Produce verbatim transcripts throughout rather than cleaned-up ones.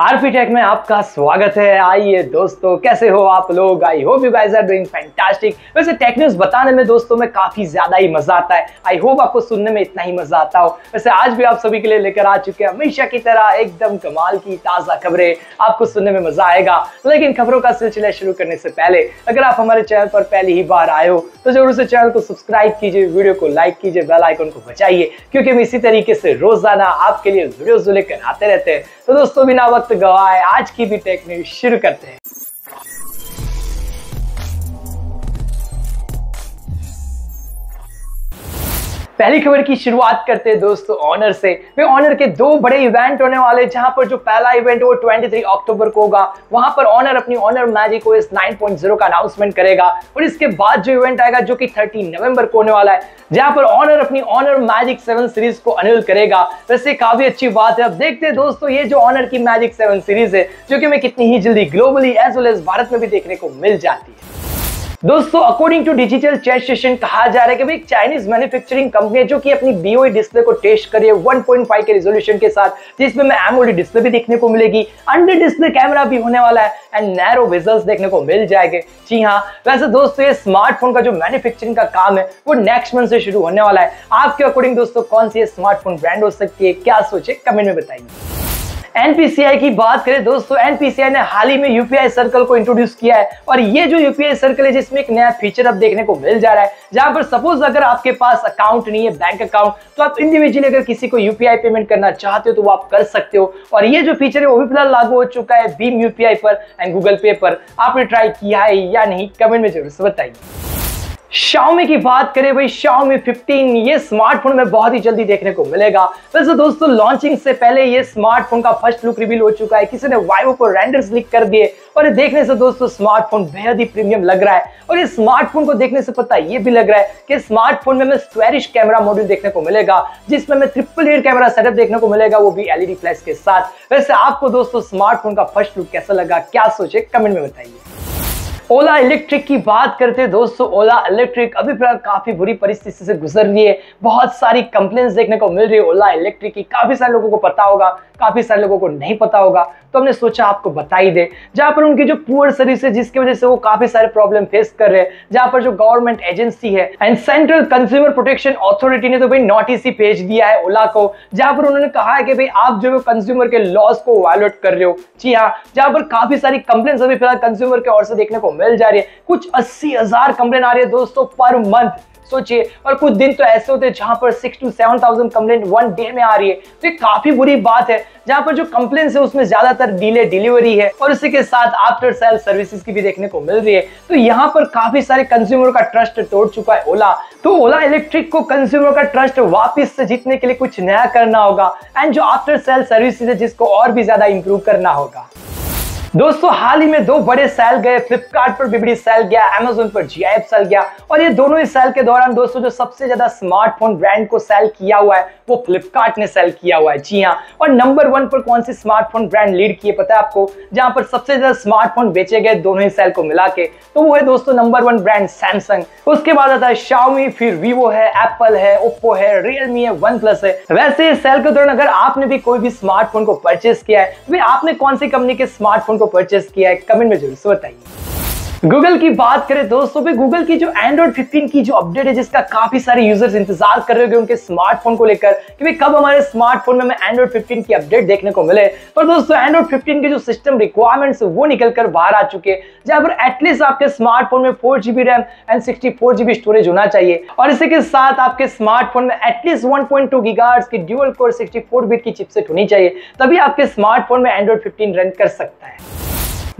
RP take में आपका स्वागत है। आइए दोस्तों, कैसे हो आप लोग? I hope you guys are doing fantastic. वैसे टेक न्यूज बताने में दोस्तों में काफी ज्यादा ही मजा आता है। आई होप आपको सुनने में इतना ही मजा आता हो। वैसे आज भी आप सभी के लिए लेकर आ चुके हैं हमेशा की तरह एकदम कमाल की ताजा खबरें, आपको सुनने में मजा आएगा। लेकिन खबरों का सिलसिला शुरू करने से पहले अगर आप हमारे चैनल पर पहली ही बार आए हो तो जरूर से चैनल को सब्सक्राइब कीजिए, वीडियो को लाइक कीजिए, बेल आइकन को बजाइए, क्योंकि हम इसी तरीके से रोजाना आपके लिए वीडियोज लेकर आते रहते हैं। तो दोस्तों बिना वक्त गवाए आज की भी टेक न्यूज शुरू करते हैं। पहली खबर की शुरुआत करते हैं दोस्तों ऑनर से। वे ऑनर के दो बड़े इवेंट होने वाले, जहां पर जो पहला इवेंट वो तेईस अक्टूबर को होगा, वहां पर ऑनर अपनी Honor Magic OS nine point zero का अनाउंसमेंट करेगा। और इसके बाद जो इवेंट आएगा जो कि तीस नवंबर को होने वाला है, जहां पर ऑनर अपनी ऑनर मैजिक सेवन सीरीज को अनिल करेगा। वैसे काफी अच्छी बात है। अब देखते हैं दोस्तों ये जो ऑनर की मैजिक सेवन सीरीज है जो कि हमें कितनी ही जल्दी globally as well as Bharat में भी देखने को मिल जाती है। दोस्तों according to Digital Chat Station कहा जा रहा है कि एक चाइनीज मैन्युफैक्चरिंग कंपनी है जो कि अपनी बीओई डिस्प्ले को टेस्ट करी है वन पॉइंट फाइव के रिजोल्यूशन के साथ, जिसमें में एमोलेड डिस्प्ले भी देखने को मिलेगी, अंडर डिस्प्ले कैमरा भी होने वाला है एंड नैरो विजल्स देखने को मिल जाएंगे। जी हाँ, वैसे दोस्तों ये स्मार्टफोन का जो मैन्युफैक्चरिंग का काम है वो नेक्स्ट मंथ से शुरू होने वाला है। आपके अकॉर्डिंग दोस्तों कौन सी स्मार्टफोन ब्रांड हो सकती है, क्या सोचे कमेंट में बताइए। एनपीसीआई की बात करें दोस्तों, एनपीसीआई ने हाल ही में यूपीआई सर्कल को इंट्रोड्यूस किया है। और ये जो यूपीआई सर्कल है जिसमें एक नया फीचर अब देखने को मिल जा रहा है, जहां पर सपोज अगर आपके पास अकाउंट नहीं है, बैंक अकाउंट, तो आप इंडिविजुअली अगर किसी को यूपीआई पेमेंट करना चाहते हो तो वो आप कर सकते हो। और ये जो फीचर है वो भी फिलहाल लागू हो चुका है भीम यूपीआई पर एंड गूगल पे पर। आपने ट्राई किया है या नहीं कमेंट में जरूर से बताइए। शाओमी की बात करें भाई, शाओमी फिफ्टीन ये स्मार्टफोन में बहुत ही जल्दी देखने को मिलेगा। वैसे दोस्तों लॉन्चिंग से पहले ये स्मार्टफोन का फर्स्ट लुक रिवील हो चुका है। किसी ने वाइवो को रेंडर्स लीक कर दिए और देखने से दोस्तों स्मार्टफोन बेहद ही प्रीमियम लग रहा है। और इस स्मार्टफोन को देखने से पता ये भी लग रहा है कि स्मार्टफोन में हमें स्क्वेरिश कैमरा मॉड्यूल देखने को मिलेगा, जिसमें हमें ट्रिपल एड कैमरा सेटअप देखने को मिलेगा, वो भी एलईडी फ्लैश के साथ। वैसे आपको दोस्तों स्मार्टफोन का फर्स्ट लुक कैसा लगा, क्या सोचे कमेंट में बताइए। ओला इलेक्ट्रिक की बात करते हैं दोस्तों, ओला इलेक्ट्रिक अभी फिलहाल काफी बुरी परिस्थिति से गुजर रही है। बहुत सारी कंप्लेंट्स देखने को मिल रही है ओला इलेक्ट्रिक की। काफी सारे लोगों को पता होगा, काफी सारे लोगों को नहीं पता होगा, तो हमने सोचा आपको बता ही दे। जहां पर उनकी जो पुअर सर्विस है जिसकी वजह से वो काफी सारे प्रॉब्लम फेस कर रहे हैं, जहां पर जो गवर्नमेंट एजेंसी है and central consumer protection authority ने तो भाई नोटिस ही भेज दिया है ओला को, जहां पर उन्होंने कहा है कि भाई आप जो कंज्यूमर के लॉस को वायोलेट कर रहे हो। जी हाँ, जहां पर काफी सारी कंप्लेंट्स अभी फिलहाल कंज्यूमर की ओर से देखने को मिल जा रही है। कुछ अस्सी हजार कंप्लेन आ रही है दोस्तों पर मंथ, सोचिए। और कुछ दिन तो ऐसे होते हैं जहां पर six to seven thousand complain one day में आ रही है, तो ये काफी बुरी बात है। जहां पर जो कंप्लेन है उसमें ज्यादातर डिले डिलीवरी है और उसी के साथ आफ्टर सेल सर्विसेज की भी देखने को मिल रही है। तो यहाँ पर काफी सारे कंज्यूमर का ट्रस्ट तोड़ चुका है ओला। तो ओला इलेक्ट्रिक को कंज्यूमर का ट्रस्ट वापिस से जीतने के लिए कुछ नया करना होगा एंड जो आफ्टर सेल सर्विसेज है जिसको और भी ज्यादा इंप्रूव करना होगा। दोस्तों हाल ही में दो बड़े सेल गए, फ्लिपकार्ट पर बीवाईडी सेल गया, अमेजोन पर जीआईएफ सेल गया। और ये दोनों ही सेल के दौरान दोस्तों जो सबसे ज्यादा स्मार्टफोन ब्रांड को सेल किया हुआ है वो फ्लिपकार्ट ने सेल किया हुआ है। जी हाँ, और नंबर वन पर कौन सी स्मार्टफोन ब्रांड लीड किए पता है आपको? जहां पर सबसे ज्यादा स्मार्टफोन बेचे गए दोनों ही सेल को मिला के, तो वो है दोस्तों नंबर वन ब्रांड सैमसंग। उसके बाद आता है शाओमी, फिर वीवो है, एप्पल है, ओप्पो है, रियलमी है, वन प्लस है। वैसे सेल के दौरान अगर आपने भी कोई भी स्मार्टफोन को परचेस किया है, तो आपने कौन सी कंपनी के स्मार्टफोन परचेस किया है कमेंट में जरूर से बताइए। गूगल की बात करें दोस्तों भी, गूगल की जो एंड्राइड फिफ्टीन की जो अपडेट है जिसका काफी सारे यूजर्स इंतजार कर रहे होंगे उनके स्मार्टफोन को लेकर कि भाई कब हमारे स्मार्टफोन में हमें एंड्राइड फिफ्टीन की अपडेट देखने को मिले। पर दोस्तों एंड्राइड फिफ्टीन के जो सिस्टम रिक्वायरमेंट्स वो निकल कर बाहर आ चुके हैं, जहां पर एटलीस्ट आपके स्मार्टफोन में four GB RAM and sixty four GB storage होना चाहिए। और इसी के साथ आपके स्मार्टफोन में at least one point two gigahertz की dual core sixty four bit की चिपसेट होनी चाहिए, तभी आपके स्मार्टफोन में एंड्राइड फिफ्टीन रन कर सकता है।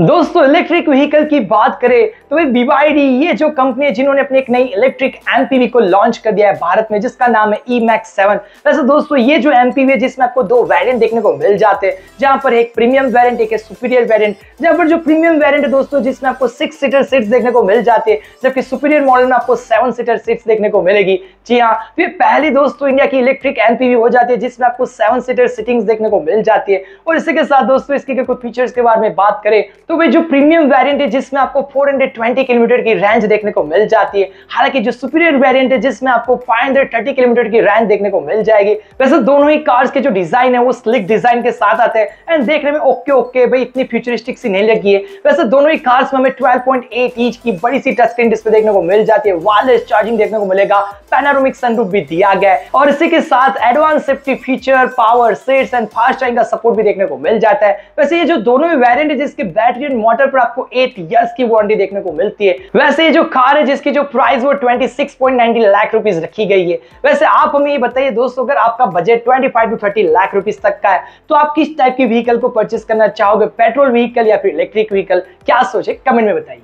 दोस्तों इलेक्ट्रिक व्हीकल की बात करें तो भाई बीवाईडी ये जो कंपनी है जिन्होंने अपनी एक नई इलेक्ट्रिक एमपीवी को लॉन्च कर दिया है भारत में, जिसका नाम है ईमैक्स सेवन। वैसे दोस्तों ये जो एमपीवी है जिसमें आपको दो वेरिएंट देखने को मिल जाते हैं, जहां पर एक प्रीमियम वेरिएंट एक सुपीरियर वेरिएंट। जहां पर जो प्रीमियम वेरिएंट है दोस्तों जिसमें आपको सिक्स सीटर सीट्स देखने को मिल जाते हैं, जबकि सुपीरियर मॉडल में आपको सेवन सीटर सीट्स देखने को मिलेगी। जी हाँ, ये पहली दोस्तों इंडिया की इलेक्ट्रिक एमपीवी हो जाती है जिसमें आपको सेवन सीटर सीटिंग्स देखने को मिल जाती है। और इसी के साथ दोस्तों इसके कुछ फीचर्स के बारे में बात करें तो वे जो प्रीमियम वेरिएंट है जिसमें आपको चार सौ बीस किलोमीटर की रेंज देखने को मिल जाती है, हालांकि जो सुपीरियर वेरिएंट है जिसमें आपको पाँच सौ तीस किलोमीटर की रेंज देखने को मिल जाएगी। वैसे दोनों ही कार्स के जो डिजाइन है वो स्लिक डिजाइन के साथ आते हैं एंड देखने में ओके ओके भाई इतनी फ्यूचरिस्टिक सी नहीं लगी है। वैसे दोनों ही कार्स में हमें बारह पॉइंट आठ इंच की बड़ी सी टच स्क्रीन डिस्प्ले देखने को मिल जाती है, वायरलेस चार्जिंग देखने को मिलेगा, पैनोरामिक सनरूफ भी दिया गया है और इसी के साथ advance safety feature, power seats and fast charging का सपोर्ट भी देखने को मिल जाता है। वैसे ये जो दोनों ही वेरिएंट है जिसकी बैटरी एंड मोटर पर आपको आठ इयर्स की वारंटी देखने को मिलती है। वैसे ये जो कार है जिसकी जो प्राइस वो छब्बीस पॉइंट नब्बे लाख रुपीस रखी गई है। वैसे आप हमें ये बताइए दोस्तों, अगर आपका बजट पच्चीस टू तीस लाख रुपीस तक का है तो आप किस टाइप की व्हीकल को परचेस करना चाहोगे, पेट्रोल व्हीकल या फिर इलेक्ट्रिक व्हीकल, क्या सोचे कमेंट में बताइए।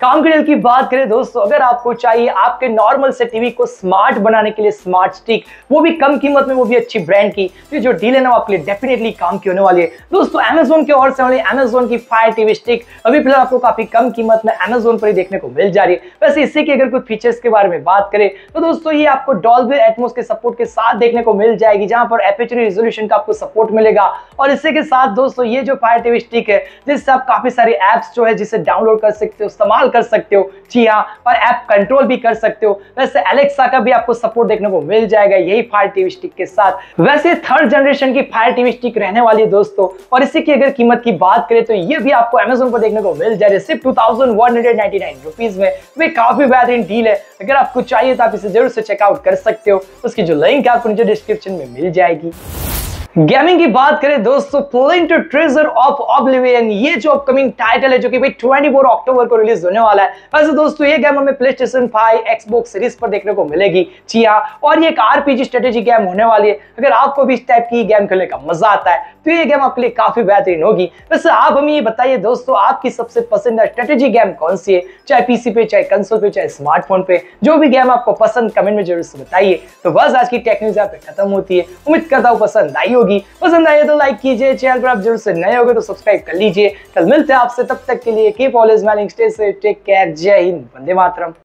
काम के की बात करें दोस्तों, अगर आपको चाहिए आपके नॉर्मल से टीवी को स्मार्ट बनाने के लिए स्मार्ट स्टिक, वो भी कम कीमत में, वो भी अच्छी ब्रांड की, तो जो डील है ना आपके लिए डेफिनेटली काम की होने वाली है दोस्तों। अमेजोन के और से वाली अमेजोन की फायर टीवी स्टिक अभी फिलहाल आपको काफी कम कीमत में अमेजोन पर ही देखने को मिल जा रही है। वैसे इसी के अगर कोई फीचर्स के बारे में बात करें तो दोस्तों ये आपको डॉल्बी एटमॉस के सपोर्ट के साथ देखने को मिल जाएगी, जहां पर एपेचर रिजोल्यूशन का आपको सपोर्ट मिलेगा। और इसी के साथ दोस्तों ये जो फायर टीवी स्टिक है जिससे आप काफी सारे एप्स जो है जिसे डाउनलोड कर सकते हो, इस्तेमाल कर सकते हो, जी हाँ, और ऐप कंट्रोल भी कर सकते हो। वैसे एलेक्सा का भी आपको सपोर्ट देखने को मिल जाएगा यही फायर टीवी स्टिक के साथ। वैसे थर्ड जनरेशन की फायर टीवी स्टिक रहने वाली है दोस्तों, और इसी की अगर कीमत की बात करें तो ये भी आपको अमेजोन पर देखने को मिल जाएगी सिर्फ इक्कीस सौ निन्यानवे रुपीस में। वे काफी बेहतरीन डील है, अगर आपको चाहिए तो आप इसे जरूर से चेकआउट कर सकते हो, उसकी जो लिंक है आपको नीचे डिस्क्रिप्शन में मिल जाएगी। गेमिंग की बात करें दोस्तों, प्लेंट ट्रेजर ऑफ ऑब्लिवियन ये जो अपकमिंग टाइटल है जो कि भाई चौबीस अक्टूबर को रिलीज होने वाला है। वैसे दोस्तों ये गेम हमें PlayStation five Xbox series पर देखने को मिलेगी, जी हाँ, और ये एक आरपीजी स्ट्रेटेजी गेम होने वाली है। अगर आपको भी इस टाइप की गेम खेलने का मजा आता है तो ये गेम आपके लिए काफी बेहतरीन होगी। वैसे आप हमें ये बताइए दोस्तों, आपकी सबसे पसंदीदा स्ट्रेटेजी गेम कौन सी है, चाहे पीसी पे, चाहे कंसोल पे, चाहे स्मार्टफोन पे, जो भी गेम आपको पसंद कमेंट में जरूर से बताइए। तो बस आज की टेक न्यूज़ यहाँ पे खत्म होती है, उम्मीद करता हूँ पसंद आई होगी। पसंद आए तो लाइक कीजिए, चैनल पर आप जरूर से नए होगे तो सब्सक्राइब कर लीजिए। कल मिलते हैं आपसे, तब तक के लिए keep always smiling, stay safe, take care, जय हिंद, वंदे मातरम।